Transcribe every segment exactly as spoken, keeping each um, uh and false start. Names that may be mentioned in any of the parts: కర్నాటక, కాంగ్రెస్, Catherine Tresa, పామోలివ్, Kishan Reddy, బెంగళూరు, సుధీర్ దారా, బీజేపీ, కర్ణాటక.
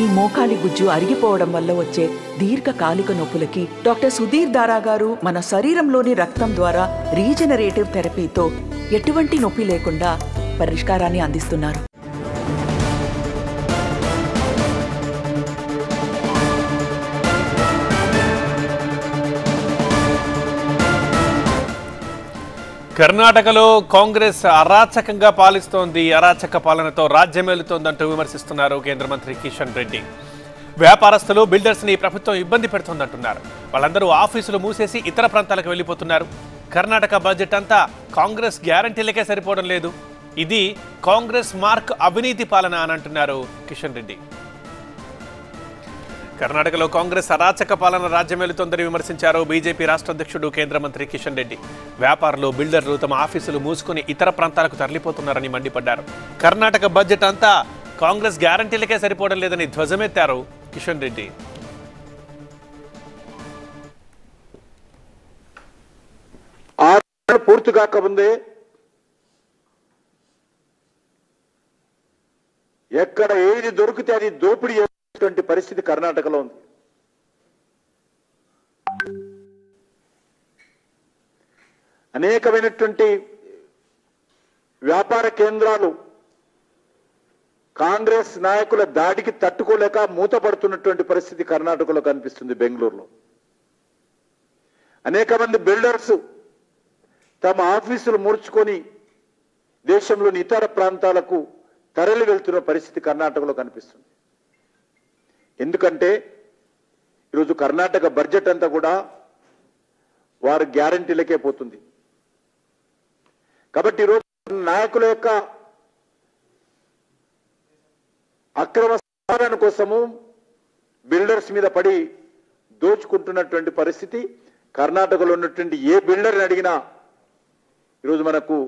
नी మోకాలి గుజ్జు అరిగిపోవడం వల్ల వచ్చే దీర్ఘకాలిక నొప్పులకి డాక్టర్ సుధీర్ దారా గారు మన శరీరంలోని రక్తం ద్వారా రీజనరేటివ్ థెరపీతో ఎటువంటి నొప్పి లేకుండా పరిష్కారాన్ని అందిస్తున్నారు. కర్ణాటకలో కాంగ్రెస్ అరాచకంగా పాలిస్తోంది. అరాచక పాలనతో రాజ్యమేలుతోందంటూ విమర్శిస్తున్నారు కేంద్ర మంత్రి కిషన్ రెడ్డి. వ్యాపారస్తులు బిల్డర్స్ ని ప్రభుత్వం ఇబ్బంది పెడుతోందంటున్నారు. వాళ్ళందరూ ఆఫీసులు మూసేసి ఇతర ప్రాంతాలకు వెళ్లిపోతున్నారు. కర్ణాటక బడ్జెట్ అంతా కాంగ్రెస్ గ్యారంటీలకే సరిపోవడం లేదు. ఇది కాంగ్రెస్ మార్క్ అవినీతి పాలన అని అంటున్నారు కిషన్ రెడ్డి. కర్ణాటకలో కాంగ్రెస్ అరాచక పాలన రాజ్యమేలుతోందని విమర్శించారు బీజేపీ రాష్ట్ర అధ్యక్షుడు కేంద్ర మంత్రి కిషన్ రెడ్డి. వ్యాపారులు బిల్డర్లు తమ ఆఫీసులు మూసుకుని ఇతర ప్రాంతాలకు తరలిపోతున్నారని మండిపడ్డారు. కర్ణాటక బడ్జెట్ అంతా కాంగ్రెస్ గ్యారంటీలకే సరిపోవడం లేదని ధ్వజమెత్తారు కిషన్ రెడ్డి. పూర్తి కాకముందే ఎక్కడ ఏది దొరికితే అది దోపిడీ పరిస్థితి కర్ణాటకలో ఉంది. అనేకమైనటువంటి వ్యాపార కేంద్రాలు కాంగ్రెస్ నాయకుల దాడికి తట్టుకోలేక మూతపడుతున్నటువంటి పరిస్థితి కర్ణాటకలో కనిపిస్తుంది. బెంగళూరులో అనేక మంది బిల్డర్స్ తమ ఆఫీసులు మూర్చుకొని దేశంలోని ఇతర ప్రాంతాలకు తరలి వెళ్తున్న పరిస్థితి కర్ణాటకలో కనిపిస్తుంది. ఎందుకంటే ఈరోజు కర్ణాటక బడ్జెట్ అంతా కూడా వారు గ్యారంటీలకే పోతుంది. కాబట్టి ఈరోజు నాయకుల యొక్క అక్రమ సాధన కోసము బిల్డర్స్ మీద పడి దోచుకుంటున్నటువంటి పరిస్థితి కర్ణాటకలో ఉన్నటువంటి ఏ బిల్డర్ని అడిగినా ఈరోజు మనకు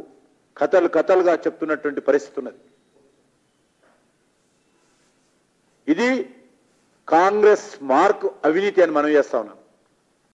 కథలు కథలుగా చెప్తున్నటువంటి పరిస్థితి ఉన్నది. ఇది కాంగ్రెస్ మార్క్ అవినీతి అని మనం చేస్తా ఉన్నాం.